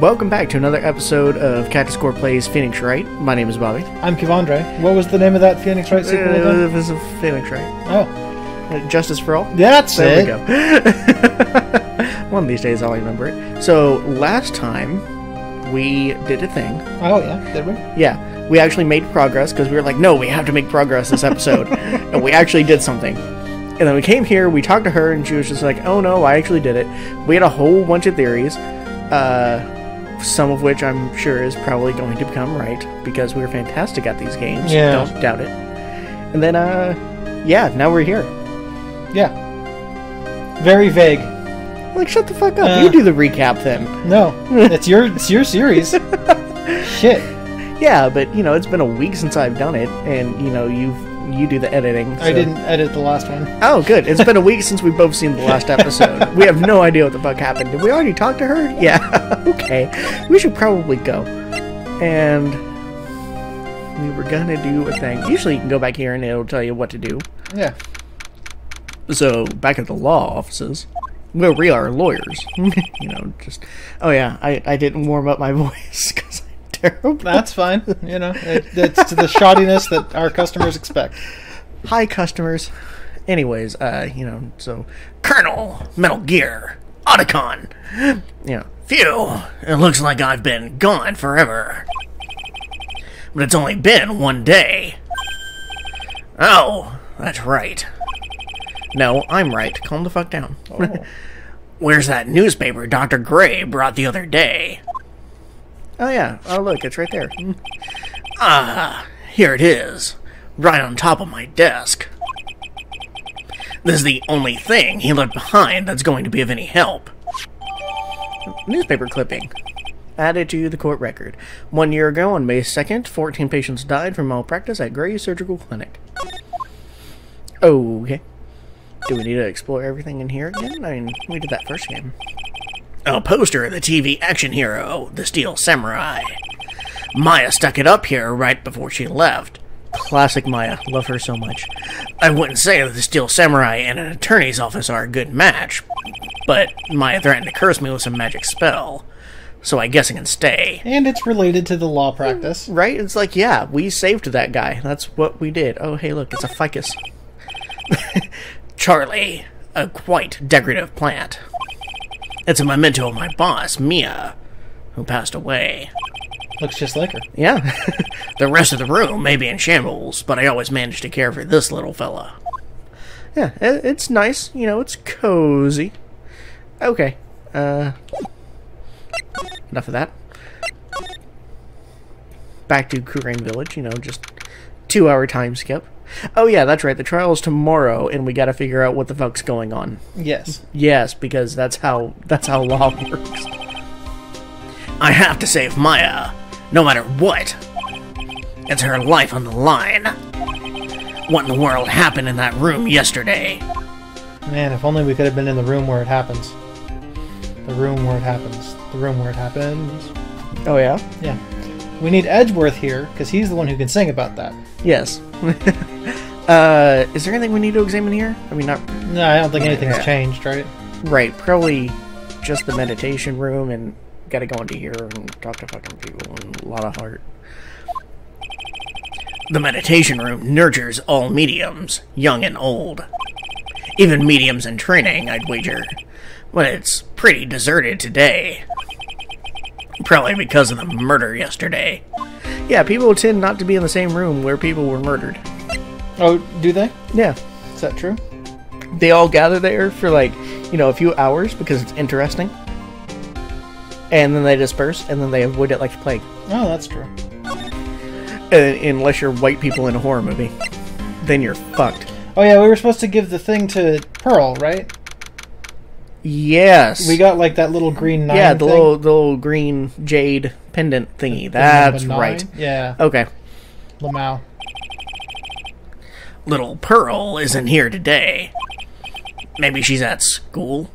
Welcome back to another episode of Cactus Core Plays Phoenix Wright. My name is Bobby. I'm Kevandre. What was the name of that Phoenix Wright sequel again? It was Phoenix Wright. Oh. Justice for All? That's there it. There we go. One of these days I'll remember it. So, last time we did a thing. Oh, yeah. Did we? Yeah. We actually made progress because we were like, no, we have to make progress this episode. And we actually did something. And then we came here, we talked to her, and she was just like, oh, no, I actually did it. We had a whole bunch of theories. Some of which I'm sure is probably going to become right, because we're fantastic at these games. Yeah. Don't doubt it. And then, yeah, now we're here. Yeah. Very vague. Like, shut the fuck up. You do the recap, then. No. It's your series. Shit. Yeah, but, you know, it's been a week since I've done it, and, you know, you do the editing. So. I didn't edit the last one. Oh, good. It's been a week since we've both seen the last episode. We have no idea what the fuck happened. Did we already talk to her? Yeah. Okay. We should probably go. And we were going to do a thing. Usually you can go back here and it'll tell you what to do. Yeah. So back at the law offices, where we are lawyers. You know, just... Oh, yeah. I didn't warm up my voice because... Terrible. That's fine. You know, it's to the shoddiness that our customers expect. Hi, customers. Anyways, you know, so Colonel Metal Gear Otacon. Yeah. Phew. It looks like I've been gone forever, but it's only been one day. Oh, that's right. No, I'm right. Calm the fuck down. Oh. Where's that newspaper Dr. Gray brought the other day? Oh, yeah. Oh, look, it's right there. Ah, here it is. Right on top of my desk. This is the only thing he left behind that's going to be of any help. Newspaper clipping. Added to the court record. 1 year ago, on May 2nd, 14 patients died from malpractice at Gray's Surgical Clinic. Okay. Do we need to explore everything in here again? I mean, we did that first game. A poster of the TV action hero, the Steel Samurai. Maya stuck it up here right before she left. Classic Maya. Love her so much. I wouldn't say that the Steel Samurai and an attorney's office are a good match, but Maya threatened to curse me with some magic spell, so I guess I can stay. And it's related to the law practice. Right? It's like, yeah, we saved that guy. That's what we did. Oh, hey, look, it's a ficus. Charlie, a quite decorative plant. It's a memento of my boss, Mia, who passed away. Looks just like her. Yeah. The rest of the room may be in shambles, but I always manage to care for this little fella. Yeah, it's nice. You know, it's cozy. Okay. Enough of that. Back to Kurain Village, you know, just 2-hour time skip. Oh, yeah, that's right. The trial's tomorrow, and we gotta figure out what the fuck's going on. Yes. Yes, because that's how law works. I have to save Maya, no matter what. It's her life on the line. What in the world happened in that room yesterday? Man, if only we could have been in the room where it happens. The room where it happens. The room where it happens. Oh, yeah? Yeah. We need Edgeworth here, because he's the one who can sing about that. Yes. Is there anything we need to examine here? I mean, not... No, I don't think anything's changed, right? Right. Probably just the meditation room, and gotta go into here and talk to fucking people, and a lot of heart. The meditation room nurtures all mediums, young and old. Even mediums in training, I'd wager. But it's pretty deserted today. Probably because of the murder yesterday. Yeah, people tend not to be in the same room where people were murdered. Oh, do they? Yeah. Is that true? They all gather there for, like, you know, a few hours because it's interesting. And then they disperse, and then they avoid it like the plague. Oh, that's true. Unless you're white people in a horror movie. Then you're fucked. Oh, yeah, we were supposed to give the thing to Pearl, right? Yes. We got, like, that little green nine. Yeah, the little green jade pendant thingy. That's right. Yeah. Okay. Lamau. Little Pearl isn't here today. Maybe she's at school?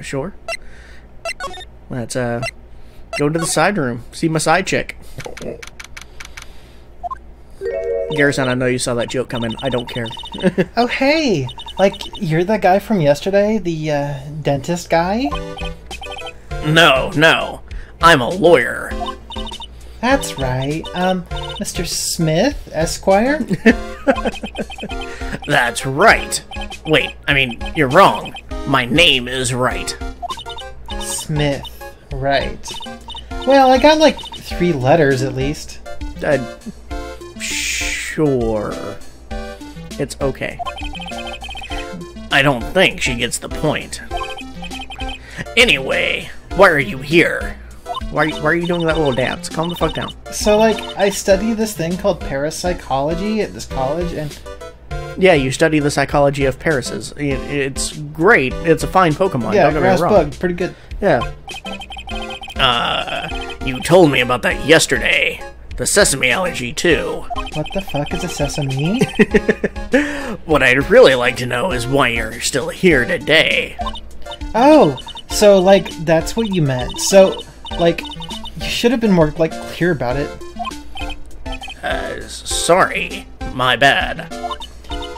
Sure. Let's, go to the side room. See my side chick. Garrison, I know you saw that joke coming. I don't care. Oh, hey! Like, you're the guy from yesterday? The, dentist guy? No. I'm a lawyer. That's right. Mr. Smith, Esquire? That's right. Wait, I mean, you're wrong. My name is Wright. Smith, Wright. Well, I got like 3 letters at least. Sure. It's okay. I don't think she gets the point. Anyway, why are you here? Why are you doing that little dance? Calm the fuck down. So, like, I study this thing called parapsychology at this college, and... Yeah, you study the psychology of Paris. It's great. It's a fine Pokemon. Yeah, grass bug. Pretty good. Yeah. You told me about that yesterday. The sesame allergy, too. What the fuck is a sesame? What I'd really like to know is why you're still here today. Oh, so, like, that's what you meant. So... Like, you should have been more, like, clear about it. Sorry. My bad.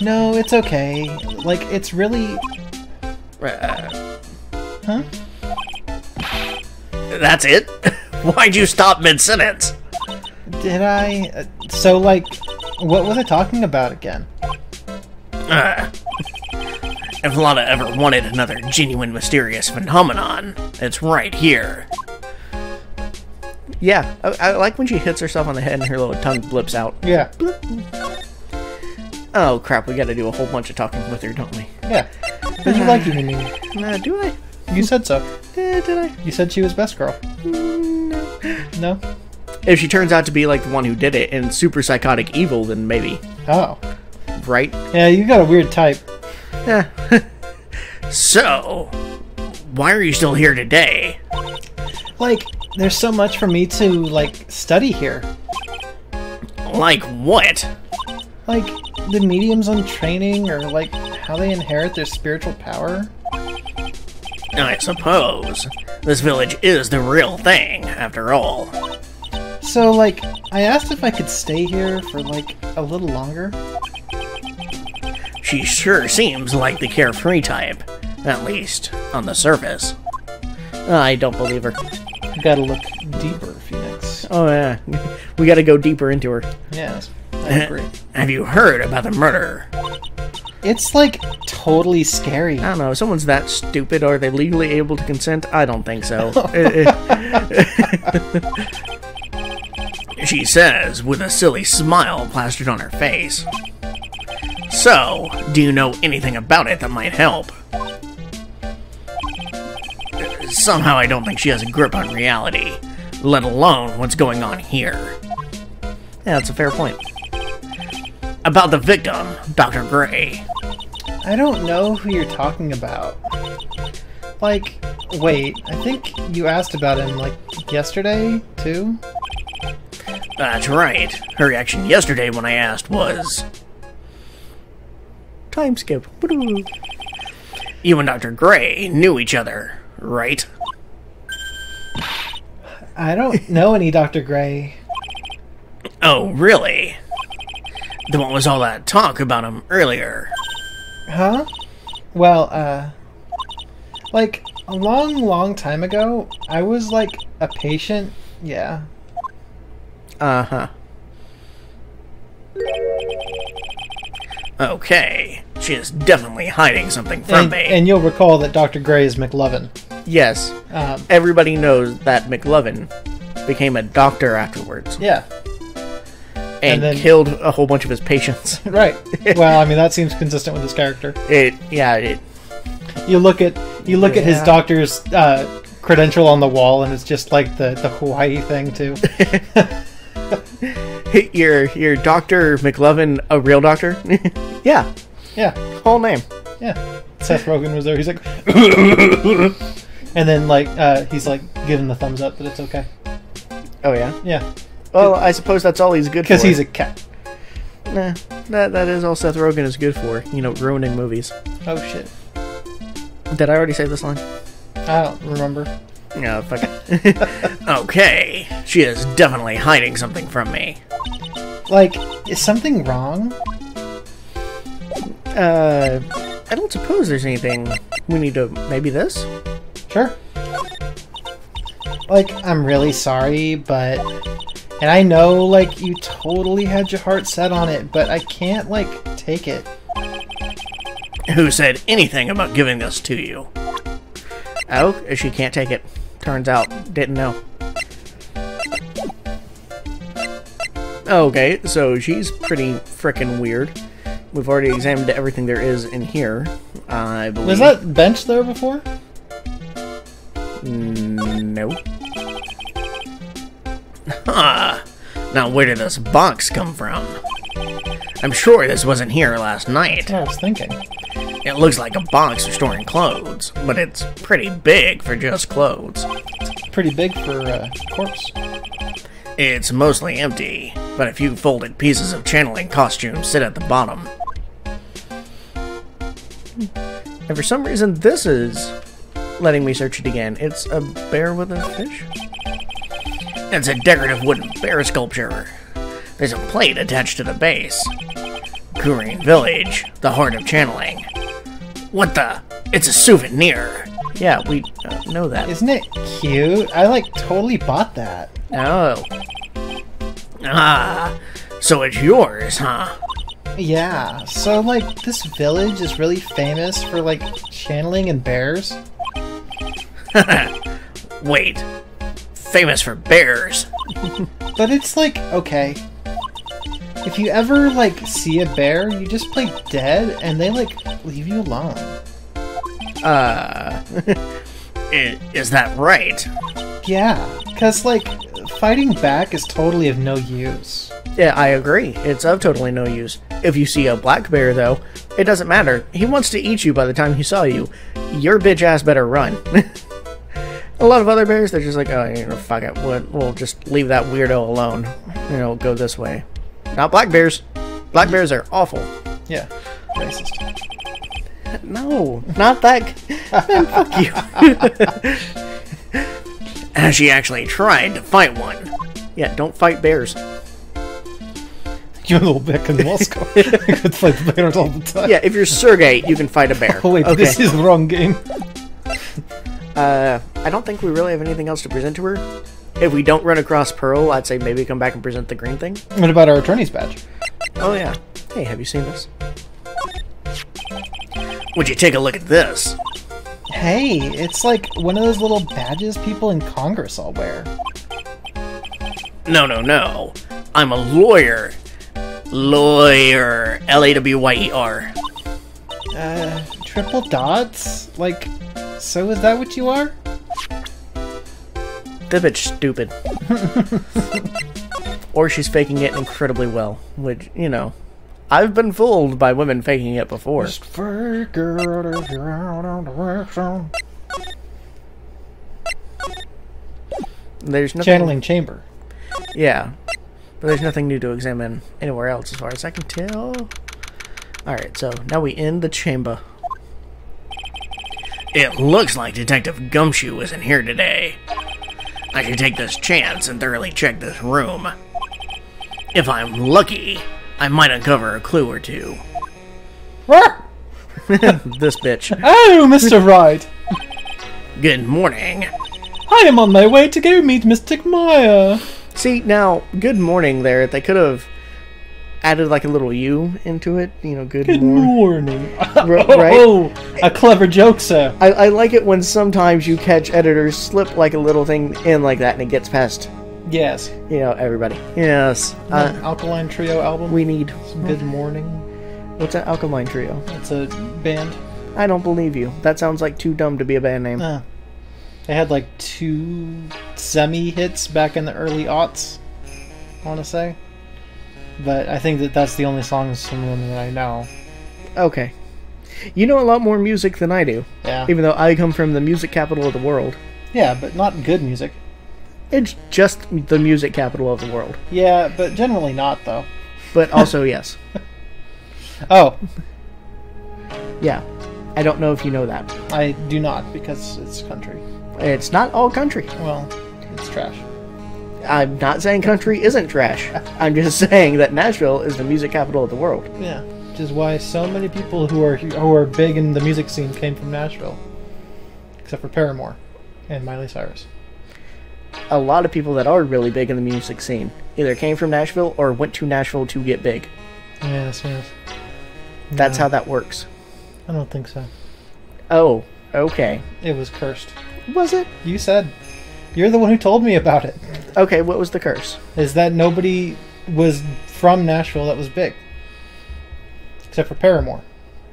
No, it's okay. Like, it's really... Huh? That's it? Why'd you stop mid-sentence? Did I? So, like, what was I talking about again? If Lana ever wanted another genuine mysterious phenomenon, it's right here. Yeah, I like when she hits herself on the head and her little tongue blips out. Yeah. Oh, crap, we gotta do a whole bunch of talking with her, don't we? Yeah. Did you like even me? Do I? You said so. Did I? You said she was best girl. No. No? If she turns out to be, like, the one who did it and super psychotic evil, then maybe. Oh. Right? Yeah, you got a weird type. Yeah. So, why are you still here today? Like... There's so much for me to, like, study here. Like what? Like, the mediums on training, or, like, how they inherit their spiritual power? I suppose. This village is the real thing, after all. So, like, I asked if I could stay here for, like, a little longer. She sure seems like the carefree type. At least, on the surface. I don't believe her. Gotta look deeper, Phoenix. Oh, yeah. We gotta go deeper into her. Yes, I agree. Have you heard about the murder? It's, like, totally scary. I don't know. If someone's that stupid, are they legally able to consent? I don't think so. She says, with a silly smile plastered on her face. So, do you know anything about it that might help? Somehow I don't think she has a grip on reality, let alone what's going on here. Yeah, that's a fair point. About the victim, Dr. Gray. I don't know who you're talking about. Like, wait, I think you asked about him, like, yesterday, too? That's right. Her reaction yesterday when I asked was... Time skip. You and Dr. Gray knew each other. Right? I don't know any Dr. Gray. Oh, really? Then what was all that talk about him earlier? Huh? Well, like, a long time ago, I was, like, a patient, yeah. Uh-huh. Okay, she is definitely hiding something from me. And you'll recall that Dr. Gray is McLovin. Yes. Everybody knows that McLovin became a doctor afterwards. Yeah. And then, killed a whole bunch of his patients. Right. Well, I mean, that seems consistent with his character. You look at his doctor's credential on the wall, and it's just like the Hawaii thing, too. Your Dr. McLovin, a real doctor? Yeah. Yeah. Whole name. Yeah. Seth Rogen was there. He's like... And then, like, he's, like, giving the thumbs up, but it's okay. Oh, yeah? Yeah. Well, I suppose that's all he's good for. Because he's a cat. Nah. That is all Seth Rogen is good for. You know, ruining movies. Oh, shit. Did I already say this line? I don't remember. No, fuck it. Okay. She is definitely hiding something from me. Like, is something wrong? I don't suppose there's anything. We need to... Maybe this? Sure. like, I'm really sorry, but... And I know, like, you totally had your heart set on it, but I can't, like, take it. Who said anything about giving this to you? Oh, she can't take it. Turns out, didn't know. Okay, so she's pretty frickin' weird. We've already examined everything there is in here, I believe. Was that bench there before? No. Huh. Now where did this box come from? I'm sure this wasn't here last night. That's what I was thinking. It looks like a box for storing clothes, but it's pretty big for just clothes. It's pretty big for a corpse. It's mostly empty, but a few folded pieces of channeling costumes sit at the bottom. And for some reason, this is letting me search it again. It's a bear with a fish? It's a decorative wooden bear sculpture. There's a plate attached to the base. Kurain Village, the heart of channeling. What the? It's a souvenir. Yeah, we know that. Isn't it cute? I, like, totally bought that. Oh. Ah, so it's yours, huh? Yeah, so, like, this village is really famous for, like, channeling and bears? Wait, famous for bears? But it's like, okay, if you ever, like, see a bear, you just play dead, and they, like, leave you alone. Is that right? Yeah, because, like... Fighting back is totally of no use. Yeah, I agree. It's of totally no use. If you see a black bear, though, it doesn't matter. He wants to eat you by the time he saw you. Your bitch ass better run. A lot of other bears, they're just like, oh, you know, fuck it. We'll just leave that weirdo alone. You know, go this way. Not black bears. Black bears are awful. Yeah. Racist. No, not that. Man, fuck you. And she actually tried to fight one. Yeah, don't fight bears. You're a little bit convulsed. You could fight the bears all the time. Yeah, if you're Sergei, you can fight a bear. Oh wait, okay. This is the wrong game. I don't think we really have anything else to present to her. If we don't run across Pearl, I'd say maybe come back and present the green thing. What about our attorney's badge? Oh yeah. Hey, have you seen this? Would you take a look at this? Hey, it's like one of those little badges people in Congress all wear. No, no, no. I'm a lawyer. Lawyer. L-A-W-Y-E-R. Triple dots? Like, so is that what you are? That bitch stupid. Or she's faking it incredibly well, which, you know... I've been fooled by women faking it before. Just figure out if you're out on the workshop. There's nothing... Channeling chamber. Yeah. But there's nothing new to examine anywhere else as far as I can tell. Alright, so now we end the chamber. It looks like Detective Gumshoe isn't here today. I should take this chance and thoroughly check this room. If I'm lucky... I might uncover a clue or two. This bitch. Oh, Mr. Wright. Good morning. I am on my way to go meet Mystic Maya. See, now, good morning there. They could have added, like, a little U into it. You know, good morning. Right? Oh, a clever joke, sir. I like it when sometimes you catch editors slip, like, a little thing in like that and it gets past... Yes. You know, everybody. Yes. Alkaline Trio album? We need. Some Good Morning. What's an Alkaline Trio? It's a band. I don't believe you. That sounds like too dumb to be a band name. They had like 2 semi-hits back in the early aughts, I want to say. But I think that that's the only songs from them that I know. Okay. You know a lot more music than I do. Yeah. Even though I come from the music capital of the world. Yeah, but not good music. It's just the music capital of the world. Yeah, but generally not, though. But also, yes. Oh. Yeah. I don't know if you know that. I do not, because it's country. It's not all country. Well, it's trash. I'm not saying country isn't trash. I'm just saying that Nashville is the music capital of the world. Yeah, which is why so many people who are big in the music scene came from Nashville. Except for Paramore and Miley Cyrus. a lot of people that are really big in the music scene either came from Nashville or went to Nashville to get big. Yeah, that's nice. That's how that works. I don't think so. Oh, okay. It was cursed. Was it? You said. You're the one who told me about it. Okay, what was the curse? Is that nobody was from Nashville that was big. Except for Paramore.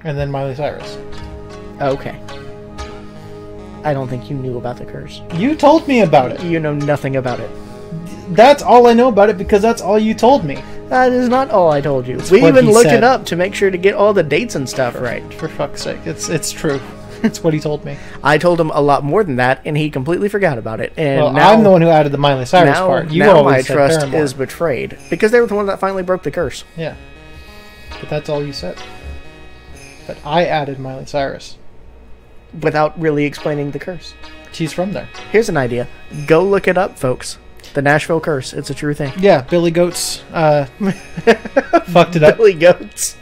And then Miley Cyrus. Okay. I don't think you knew about the curse. You told me about it. You know nothing about it. That's all I know about it because that's all you told me. That is not all I told you. We even looked it up to make sure to get all the dates and stuff right. For fuck's sake. It's true. It's what he told me. I told him a lot more than that, and he completely forgot about it. And well, now, I'm the one who added the Miley Cyrus part. You now my trust Paramore. Is betrayed. Because they were the one that finally broke the curse. Yeah. But that's all you said. But I added Miley Cyrus. Without really explaining the curse. She's from there. Here's an idea. Go look it up, folks. The Nashville curse. It's a true thing. Yeah, Billy Goat's fucked it up. Billy Goat's.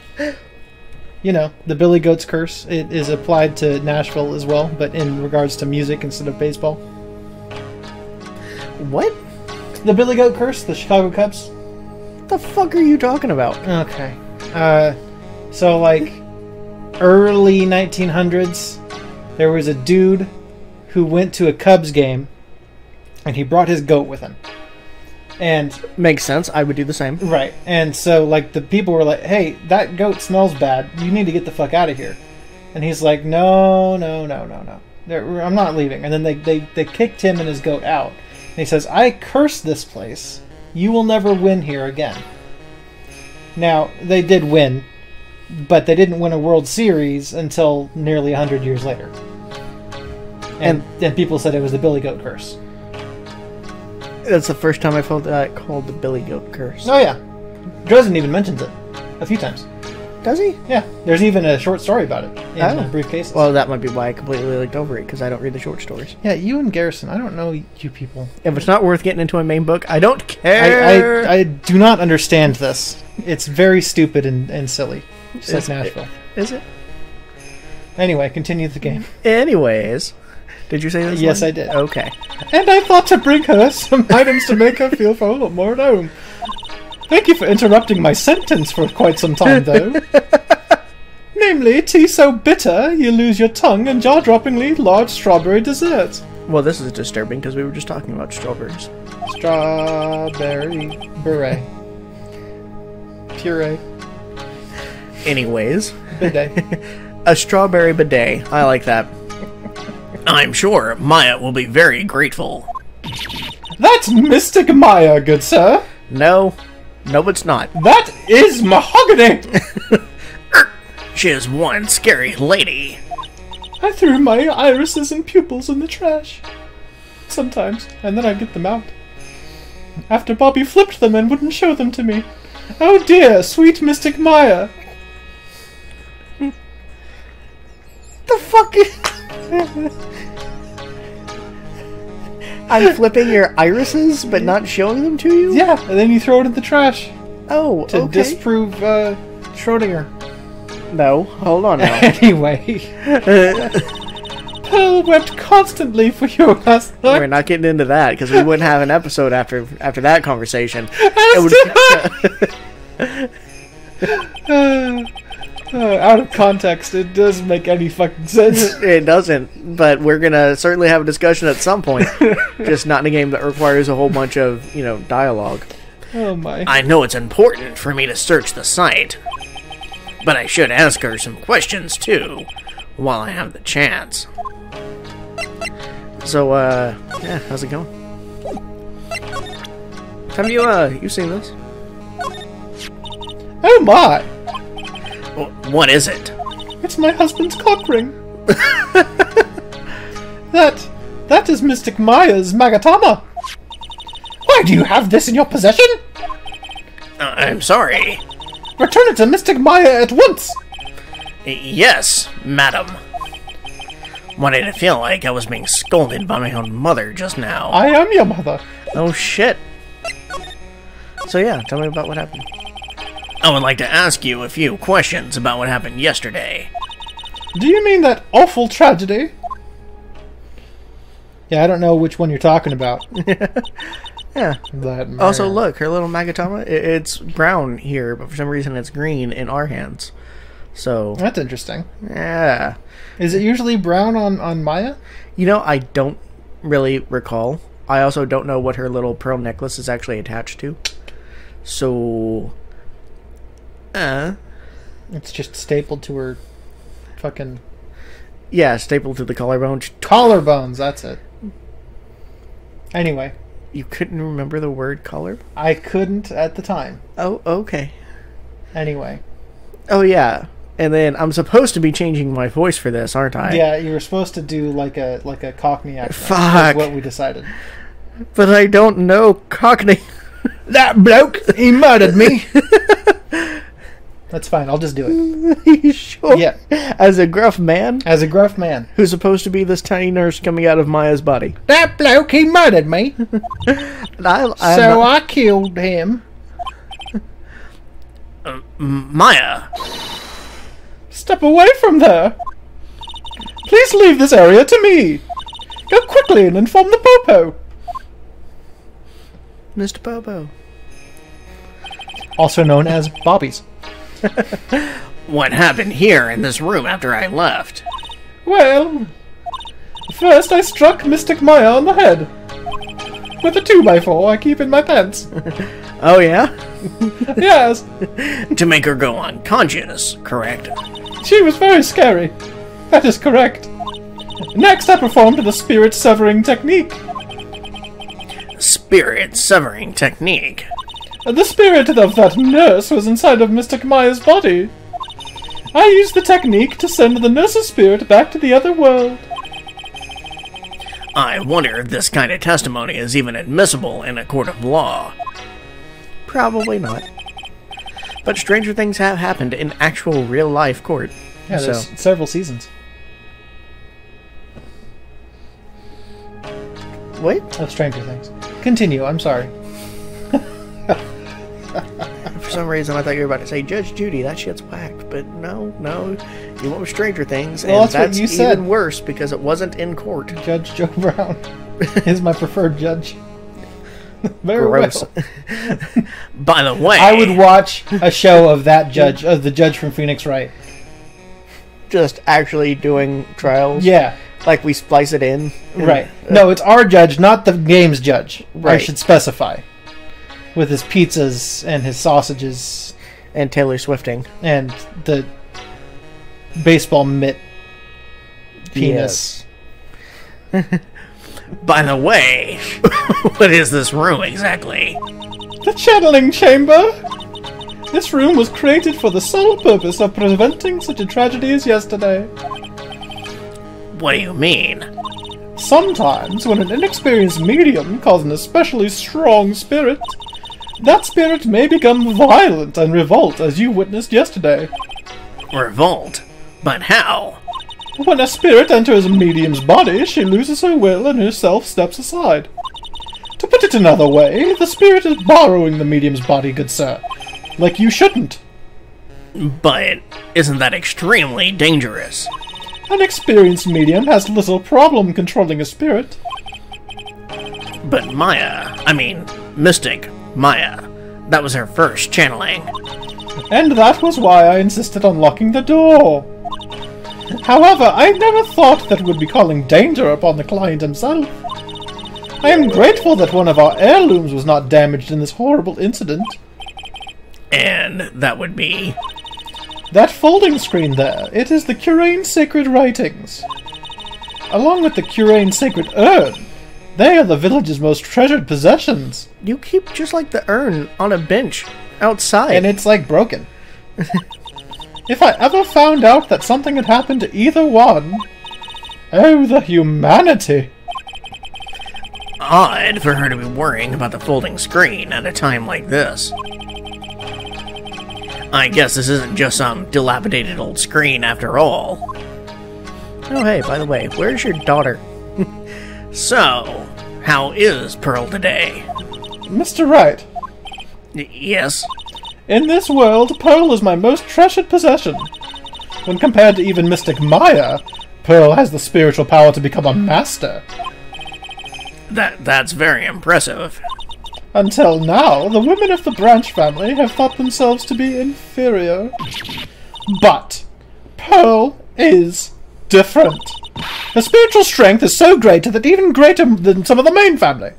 You know, the Billy Goat's curse, it is applied to Nashville as well, but in regards to music instead of baseball. What? The Billy Goat curse, the Chicago Cubs. What the fuck are you talking about? Okay. So like early 1900s, there was a dude who went to a Cubs game and he brought his goat with him. And makes sense. I would do the same. Right. And so like the people were like, hey, that goat smells bad. You need to get the fuck out of here. And he's like, no. I'm not leaving. And then they kicked him and his goat out. And he says, I curse this place. You will never win here again. Now, they did win, but they didn't win a World Series until nearly 100 years later. And people said it was the Billy Goat curse. That's the first time I've heard that called the Billy Goat curse. Oh, yeah. Dresden even mentions it a few times. Does he? Yeah. There's even a short story about it in briefcases. Well, that might be why I completely looked over it, because I don't read the short stories. Yeah, you and Garrison. I don't know you people. If it's not worth getting into a main book, I don't care. I do not understand this. It's very stupid and silly. Just like Nashville. Is it? Anyway, continue the game. Anyways... Did you say this? Yes, I did. Okay. And I thought to bring her some items to make her feel for a lot more at home. Thank you for interrupting my sentence for quite some time, though. Namely, tea so bitter you lose your tongue and jaw-droppingly large strawberry dessert. Well, this is disturbing because we were just talking about strawberries. Strawberry beret. Puree. Anyways. Bidet. A strawberry bidet. I like that. I'm sure Maya will be very grateful. That's Mystic Maya, good sir. No, it's not. That is mahogany. She is one scary lady. I threw my irises and pupils in the trash. Sometimes, and then I get them out. After Bobby flipped them and wouldn't show them to me. Oh dear, sweet Mystic Maya. The fuck is... I'm flipping your irises, but not showing them to you? Yeah, and then you throw it in the trash. Oh, to disprove Schrodinger. No, hold on now. Anyway. Pearl wept constantly for your last night. We're not getting into that, because we wouldn't have an episode after that conversation. Out of context, it doesn't make any fucking sense. It doesn't, but we're gonna certainly have a discussion at some point. Just not in a game that requires a whole bunch of, you know, dialogue. Oh my. I know it's important for me to search the site, but I should ask her some questions too, while I have the chance. So, yeah, how's it going? Have you, you seen this? Oh my! What is it? It's my husband's cock ring. That is Mystic Maya's Magatama. Why do you have this in your possession? I'm sorry. Return it to Mystic Maya at once. Yes, madam. Wanted to feel like I was being scolded by my own mother just now. I am your mother. Oh shit. So yeah, tell me about what happened. I would like to ask you a few questions about what happened yesterday. Do you mean that awful tragedy? Yeah, I don't know which one you're talking about. Yeah. But also, look, her little Magatama, it's brown here, but for some reason it's green in our hands. So that's interesting. Yeah. Is it usually brown on Maya? You know, I don't really recall. I also don't know what her little pearl necklace is actually attached to. So, it's just stapled to her fucking... Yeah, stapled to the collarbone. Collarbones, that's it. Anyway. You couldn't remember the word collar? I couldn't at the time. Oh, okay. Anyway. Oh, yeah. And then I'm supposed to be changing my voice for this, aren't I? Yeah, you were supposed to do like a Cockney accent. Fuck. That's what we decided. But I don't know Cockney. That bloke, he murdered me. That's fine. I'll just do it. Sure. Yeah. As a gruff man. As a gruff man. Who's supposed to be this tiny nurse coming out of Maya's body. That bloke, he murdered me. I killed him. Maya. Step away from there. Please leave this area to me. Go quickly and inform the Popo. Mr. Popo. Also known as Bobby's. What happened here in this room after I left? Well, first I struck Mystic Maya on the head with a 2x4 I keep in my pants. Oh yeah? Yes. To make her go unconscious, correct? She was very scary. That is correct. Next I performed the spirit severing technique. Spirit severing technique? The spirit of that nurse was inside of Mystic Maya's body. I used the technique to send the nurse's spirit back to the other world. I wonder if this kind of testimony is even admissible in a court of law. Probably not. But stranger things have happened in actual real-life court. Yeah, there's several seasons. What? Of Stranger Things. Continue, I'm sorry. For some reason, I thought you were about to say Judge Judy. That shit's whacked, but no, you went with Stranger Things, and well, that's what you said. Even worse because it wasn't in court. Judge Joe Brown is my preferred judge. Very gross. Well. By the way, I would watch a show of that judge, of the judge from Phoenix Wright, just actually doing trials. Yeah, like we splice it in. Right. No, it's our judge, not the game's judge. Right. I should specify. With his pizzas and his sausages. And Taylor Swifting. And the baseball mitt penis. Yes. By the way, what is this room exactly? The channeling chamber. This room was created for the sole purpose of preventing such a tragedy as yesterday. What do you mean? Sometimes, when an inexperienced medium calls an especially strong spirit, that spirit may become violent and revolt, as you witnessed yesterday. Revolt? But how? When a spirit enters a medium's body, she loses her will and herself steps aside. To put it another way, the spirit is borrowing the medium's body, good sir. Like you shouldn't. But isn't that extremely dangerous? An experienced medium has little problem controlling a spirit. But Maya, I mean, Mystic Maya. That was her first channeling. And that was why I insisted on locking the door. However, I never thought that would be calling danger upon the client himself. I am grateful that one of our heirlooms was not damaged in this horrible incident. And that would be? That folding screen there. It is the Kurain Sacred Writings. Along with the Kurain Sacred Urn. They are the village's most treasured possessions. You keep just like the urn on a bench outside. And it's like broken. If I ever found out that something had happened to either one... Oh, the humanity. Odd for her to be worrying about the folding screen at a time like this. I guess this isn't just some dilapidated old screen after all. Oh hey, by the way, where's your daughter? So, how is Pearl today? Mr. Wright. Yes? In this world, Pearl is my most treasured possession. When compared to even Mystic Maya, Pearl has the spiritual power to become a master. That's very impressive. Until now, the women of the Branch family have thought themselves to be inferior. But Pearl is different. Her spiritual strength is so great that even greater than some of the main family.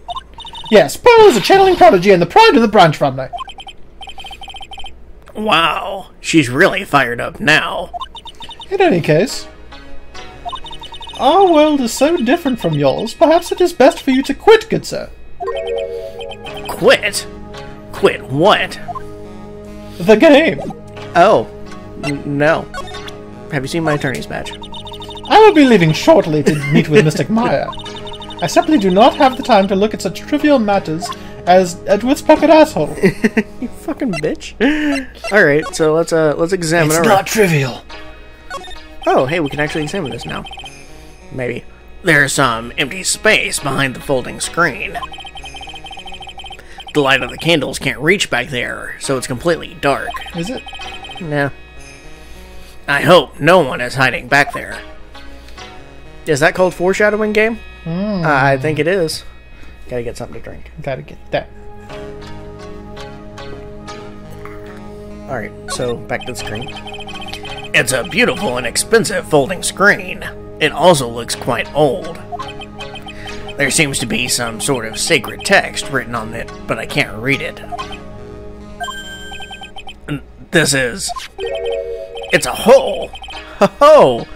Yes, Pearl is a channeling prodigy and the pride of the Branch family. Wow, she's really fired up now. In any case, our world is so different from yours, perhaps it is best for you to quit, good sir. Quit? Quit what? The game. Oh, no. Have you seen my attorney's badge? I will be leaving shortly to meet with Mystic Maya. I simply do not have the time to look at such trivial matters as Edward's pocket asshole. You fucking bitch. Alright, so let's examine our... It's not trivial. Oh, hey, we can actually examine this now. Maybe. There's some empty space behind the folding screen. The light of the candles can't reach back there, so it's completely dark. Is it? No. I hope no one is hiding back there. Is that called foreshadowing, game? Mm. I think it is. Gotta get something to drink. Gotta get that. Alright, so back to the screen. It's a beautiful and expensive folding screen. It also looks quite old. There seems to be some sort of sacred text written on it, but I can't read it. This is... It's a hole! Ho-ho!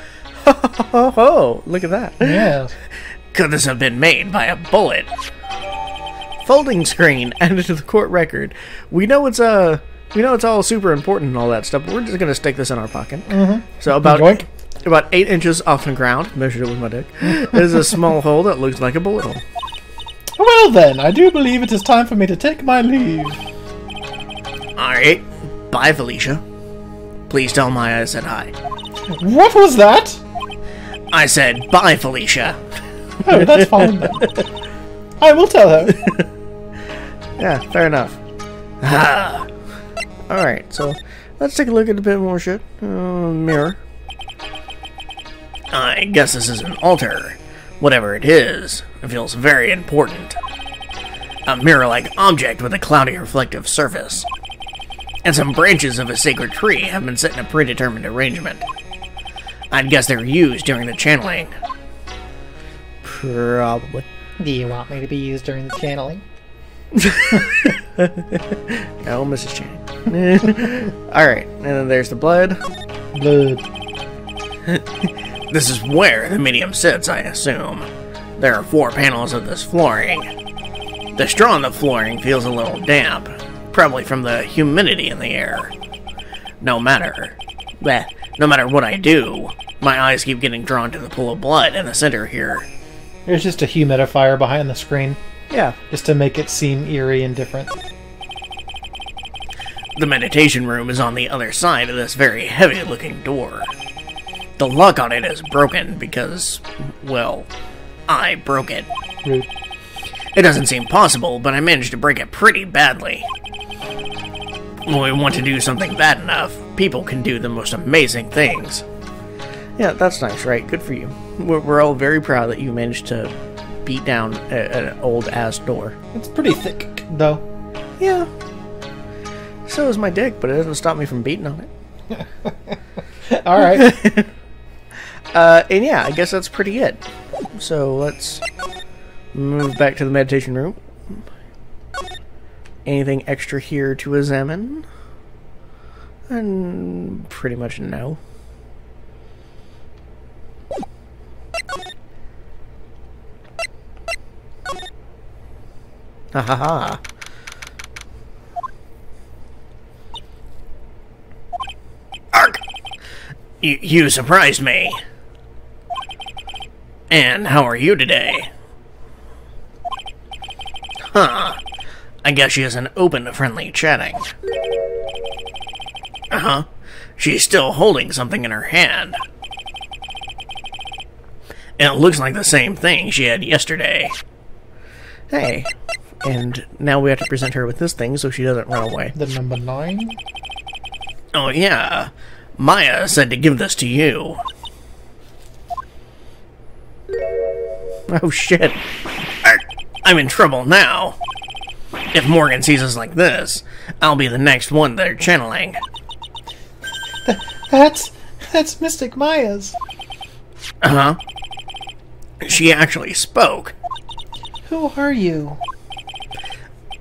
Ho-ho-ho-ho! Look at that. Yeah. Could this have been made by a bullet? Folding screen added to the court record. We know it's all super important and all that stuff, but we're just going to stick this in our pocket. Mm-hmm. So about 8 inches off the ground, measured it with my dick, is a small hole that looks like a bullet hole. Well then, I do believe it is time for me to take my leave. Alright, bye Felicia. Please tell Maya I said hi. What was that? I said bye Felicia. Oh, that's fine then. I will tell her. Yeah, fair enough. Alright, so let's take a look at a bit more shit. Mirror. I guess this is an altar. Whatever it is, it feels very important. A mirror-like object with a cloudy reflective surface. And some branches of a sacred tree have been set in a predetermined arrangement. I'd guess they were used during the channeling. Probably. Do you want me to be used during the channeling? No, Mrs. Channing. Alright, and then there's the blood. Blood. This is where the medium sits, I assume. There are 4 panels of this flooring. The straw on the flooring feels a little damp, probably from the humidity in the air. No matter what I do, my eyes keep getting drawn to the pool of blood in the center here. There's just a humidifier behind the screen. Yeah. Just to make it seem eerie and different. The meditation room is on the other side of this very heavy-looking door. The lock on it is broken because, well, I broke it. Rude. It doesn't seem possible, but I managed to break it pretty badly. When we want to do something bad enough, people can do the most amazing things. Yeah, that's nice, right? Good for you. We're all very proud that you managed to beat down an old-ass door. It's pretty thick, though. Yeah. So is my dick, but it doesn't stop me from beating on it. All right. And yeah, I guess that's pretty it. So let's move back to the meditation room. Anything extra here to examine? And pretty much no. Ha ha ha. Ark! You surprised me. And how are you today? Huh. I guess she isn't open to friendly chatting. Uh-huh. She's still holding something in her hand. And it looks like the same thing she had yesterday. Hey. And now we have to present her with this thing so she doesn't run away. The number 9? Oh, yeah. Maya said to give this to you. Oh, shit. I'm in trouble now. If Morgan sees us like this, I'll be the next one they're channeling. That's Mystic Maya's. Uh-huh. She actually spoke. Who are you?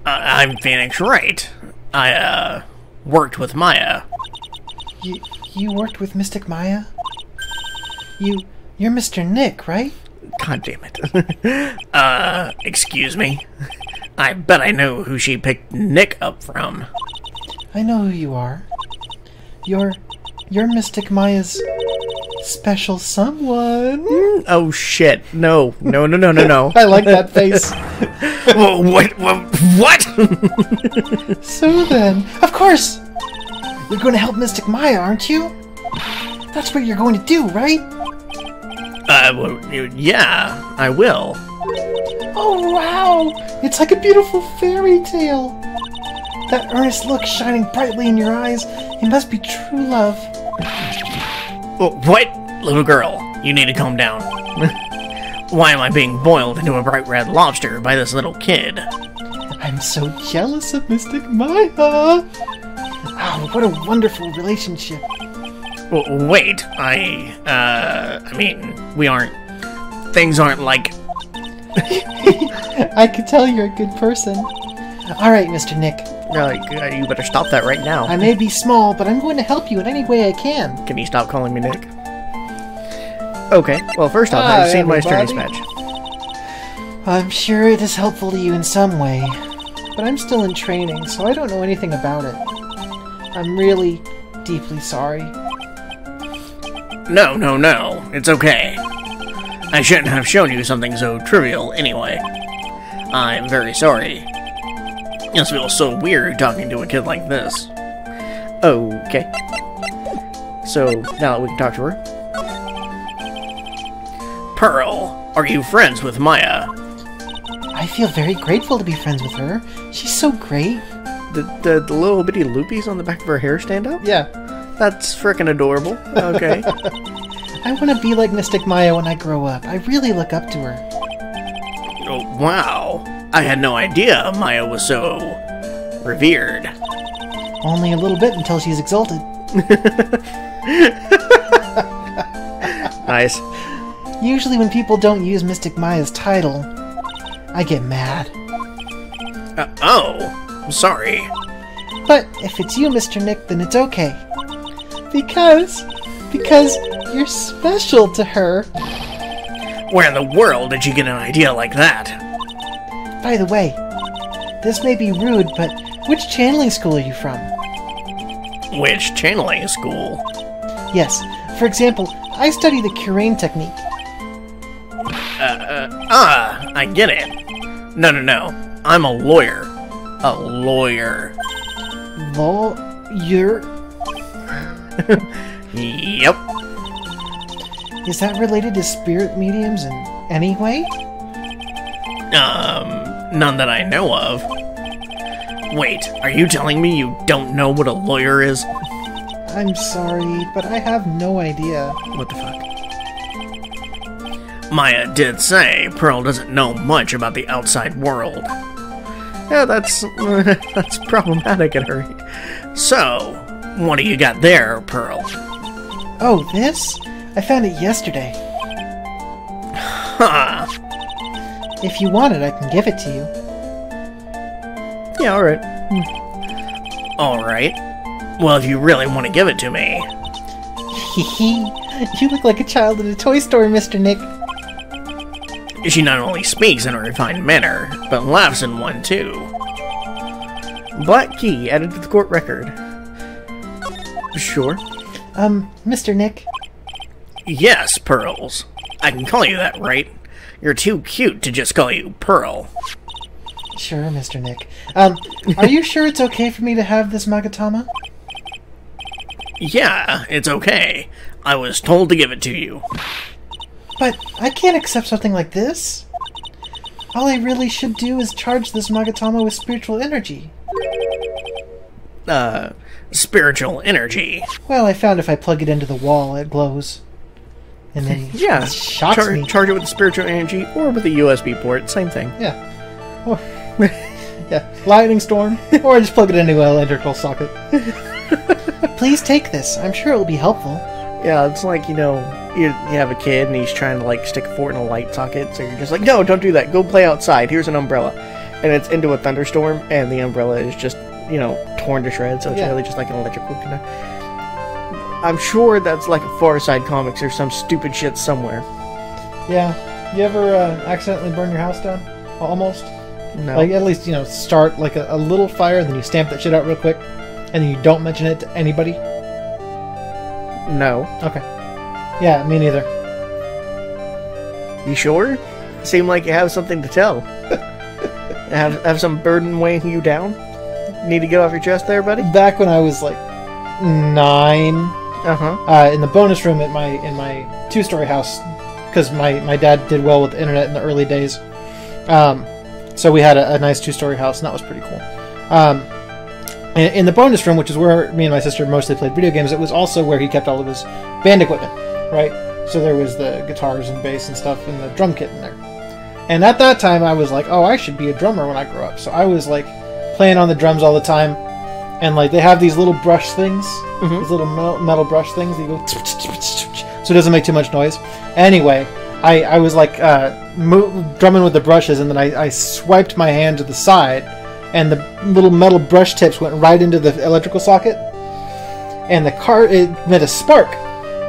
I'm Phoenix Wright. I, worked with Maya. You worked with Mystic Maya? You're Mr. Nick, right? God damn it. Excuse me? I bet I know who she picked Nick up from. I know who you are. You're Mystic Maya's special someone. Oh shit! No, no, no, no, no, no. I like that face. Whoa, what? So then, of course, you're going to help Mystic Maya, aren't you? That's what you're going to do, right? Well, yeah, I will. Oh wow! It's like a beautiful fairy tale. That earnest look shining brightly in your eyes. It must be true love. What? Little girl, you need to calm down. Why am I being boiled into a bright red lobster by this little kid? I'm so jealous of Mystic Maya. Oh, what a wonderful relationship. Wait, I mean, things aren't like... I could tell you're a good person. Alright, Mr. Nick. You better stop that right now. I may be small, but I'm going to help you in any way I can. Can you stop calling me Nick? Okay, well, first off, I've seen my Stern's match. I'm sure it is helpful to you in some way, but I'm still in training, so I don't know anything about it. I'm really deeply sorry. No, no, no. It's okay. I shouldn't have shown you something so trivial anyway. I'm very sorry. It must feel so weird talking to a kid like this. Okay. So, now that we can talk to her. Pearl, are you friends with Maya? I feel very grateful to be friends with her. She's so great. The little bitty loopies on the back of her hair stand up? Yeah. That's frickin' adorable. Okay. I want to be like Mystic Maya when I grow up. I really look up to her. Oh, wow. I had no idea Maya was so revered. Only a little bit until she's exalted. Nice. Usually when people don't use Mystic Maya's title, I get mad. Oh, I'm sorry. But if it's you, Mr. Nick, then it's okay. Because you're special to her. Where in the world did you get an idea like that? By the way, this may be rude, but which channeling school are you from? Which channeling school? Yes. For example, I study the Kurain technique. I get it. No, no, no. I'm a lawyer. A lawyer. Lawyer? Yep. Is that related to spirit mediums in any way? None that I know of. Wait, are you telling me you don't know what a lawyer is? I'm sorry, but I have no idea. What the fuck? Maya did say Pearl doesn't know much about the outside world. Yeah, that's problematic at her. So, what do you got there, Pearl? Oh, this? I found it yesterday. Huh. If you want it, I can give it to you. Yeah, alright. Alright. Well, if you really want to give it to me. You look like a child at a toy store, Mr. Nick. She not only speaks in a refined manner, but laughs in one, too. Black Key added to the court record. Sure. Mr. Nick? Yes, Pearls. I can call you that, right? You're too cute to just call you Pearl. Sure, Mr. Nick. Are you sure it's okay for me to have this Magatama? Yeah, it's okay. I was told to give it to you. But I can't accept something like this. All I really should do is charge this Magatama with spiritual energy. Spiritual energy? Well, I found if I plug it into the wall, it glows. And then yeah, charge it with spiritual energy or with a USB port, same thing. Yeah. Or, yeah, lightning storm. Or I just plug it into an electrical socket. Please take this. I'm sure it will be helpful. Yeah, it's like, you know, you have a kid and he's trying to, like, stick a fort in a light socket, so you're just like, no, don't do that. Go play outside. Here's an umbrella. And it's into a thunderstorm, and the umbrella is just, you know, torn to shreds, so it's really just like an electrical connect. I'm sure that's like a Far Side Comics or some stupid shit somewhere. Yeah. You ever accidentally burn your house down? Almost? No. Like, at least, you know, start like a little fire, then you stamp that shit out real quick, and then you don't mention it to anybody? No. Okay. Yeah, me neither. You sure? Seem like you have something to tell. have some burden weighing you down? Need to get off your chest there, buddy? Back when I was like 9, in the bonus room at my two-story house, because my dad did well with the internet in the early days, so we had a nice two-story house, and that was pretty cool. In the bonus room, which is where me and my sister mostly played video games, it was also where he kept all of his band equipment, right? So there was the guitars and bass and stuff and the drum kit in there. And at that time, I was like, oh, I should be a drummer when I grow up. So I was like playing on the drums all the time, and like they have these little brush things, these little metal brush things that you go, so it doesn't make too much noise. Anyway, I was like drumming with the brushes, and then I swiped my hand to the side, and the little metal brush tips went right into the electrical socket, and it made a spark,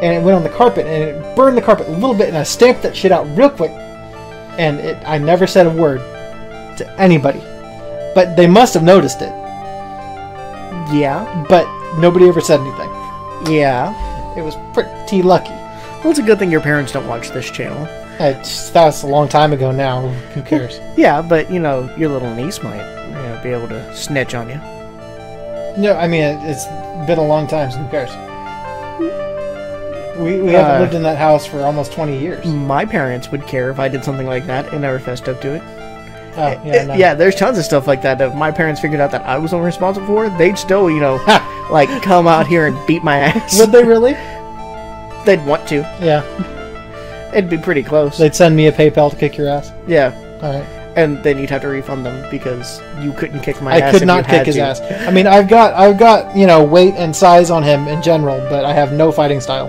and it went on the carpet, and it burned the carpet a little bit, and I stamped that shit out real quick, and I never said a word to anybody. But they must have noticed it. Yeah. But nobody ever said anything. Yeah. It was pretty lucky. Well, it's a good thing your parents don't watch this channel. That was a long time ago now. Who cares? Yeah, but, you know, your little niece might be able to snitch on you. No, I mean, it's been a long time, so who cares? We haven't lived in that house for almost 20 years. My parents would care if I did something like that and never fessed up to it. Oh, yeah, no. Yeah, there's tons of stuff like that. If my parents figured out that I was responsible for it, they'd still, you know, like, come out here and beat my ass. Would they really? They'd want to. Yeah. It'd be pretty close. They'd send me a PayPal to kick your ass? Yeah. All right. And then you'd have to refund them because you couldn't kick my ass. I could not kick his ass. I mean, I've got, you know, weight and size on him in general, but I have no fighting style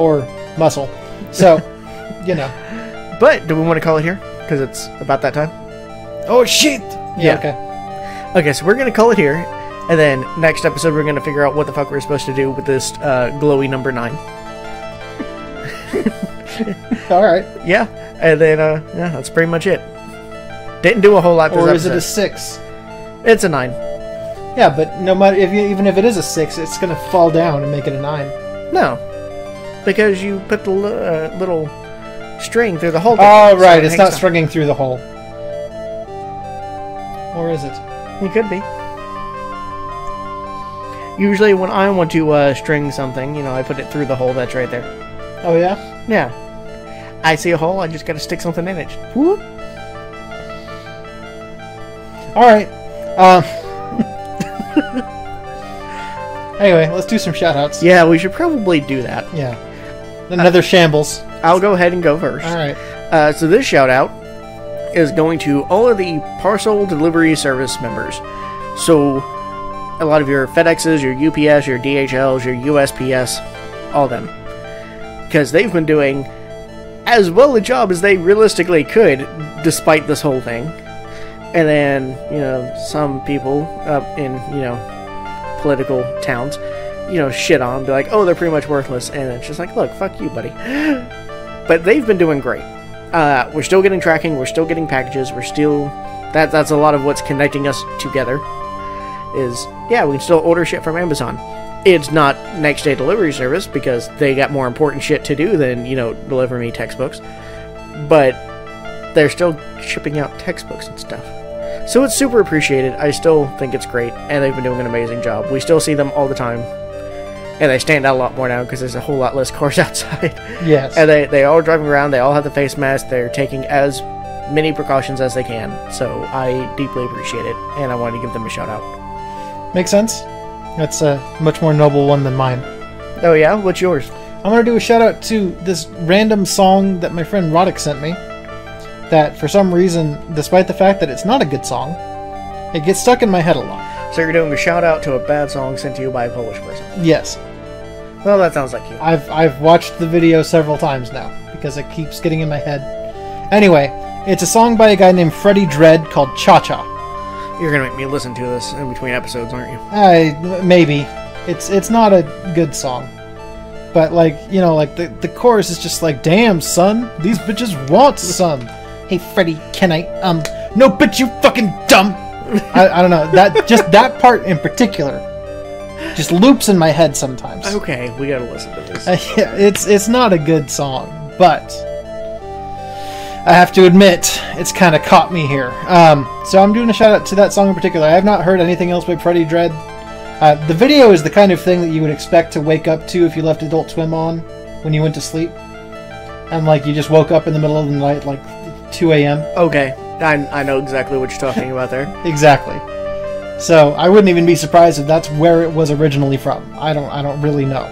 or muscle. So, you know. But do we want to call it here? Because it's about that time. Oh, shit! Yeah, okay. Okay, so we're going to call it here, and then next episode we're going to figure out what the fuck we're supposed to do with this glowy number 9. Alright. Yeah, and then, yeah, that's pretty much it. Didn't do a whole lot this episode. Or is it a 6? It's a 9. Yeah, but no matter, even if it is a 6, it's going to fall down and make it a 9. No. Because you put the little string through the hole. Oh, right, it's not stringing through the hole. Or is it? It could be. Usually when I want to string something, you know, I put it through the hole that's right there. Oh, yeah? Yeah. I see a hole, I just gotta stick something in it. Whoop! Alright. Anyway, let's do some shoutouts. Yeah, we should probably do that. Yeah. Another shambles. I'll go ahead and go first. Alright. So this shoutout is going to all of the parcel delivery service members. So, a lot of your FedExes, your UPS, your DHLs, your USPS, all them. Because they've been doing as well a job as they realistically could, despite this whole thing. And then, you know, some people up in, you know, political towns, you know, shit on them, be like, oh, they're pretty much worthless. And it's just like, look, fuck you, buddy. But they've been doing great. We're still getting tracking, we're still getting packages, we're still... That's a lot of what's connecting us together, is, yeah, we can still order shit from Amazon. It's not next-day delivery service, because they got more important shit to do than, you know, deliver me textbooks. But they're still shipping out textbooks and stuff. So it's super appreciated, I still think it's great, and they've been doing an amazing job. We still see them all the time. And they stand out a lot more now because there's a whole lot less cars outside. Yes. And they all driving around. They all have the face masks. They're taking as many precautions as they can. So I deeply appreciate it. And I wanted to give them a shout out. Makes sense. That's a much more noble one than mine. Oh, yeah? What's yours? I'm going to do a shout out to this random song that my friend Roddick sent me that for some reason, despite the fact that it's not a good song, it gets stuck in my head a lot. So you're doing a shout out to a bad song sent to you by a Polish person? Yes. Well, that sounds like you. I've watched the video several times now because it keeps getting in my head. Anyway, it's a song by a guy named Freddy Dredd called Cha-Cha. You're gonna make me listen to this in between episodes, aren't you? Maybe. It's not a good song. But, like, you know, like, the chorus is just like, damn, son, these bitches want some. Hey, Freddy, can I, no, bitch, you fucking dumb. I don't know, that part in particular just loops in my head sometimes. Okay, we gotta listen to this. Yeah, it's not a good song, but I have to admit, it's kind of caught me here. So I'm doing a shout out to that song in particular. I have not heard anything else by Freddy Dredd. The video is the kind of thing that you would expect to wake up to if you left Adult Swim on when you went to sleep. And, like, you just woke up in the middle of the night, like, 2 a.m. Okay. I know exactly what you're talking about there. Exactly. So, I wouldn't even be surprised if that's where it was originally from. I don't really know.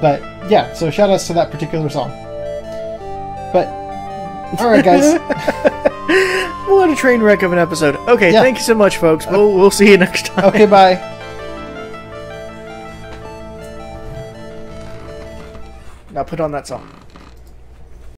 But, yeah. So, shout outs to that particular song. But, alright, guys. What a train wreck of an episode. Okay, yeah. Thank you so much, folks. We'll see you next time. Okay, bye. Now put on that song.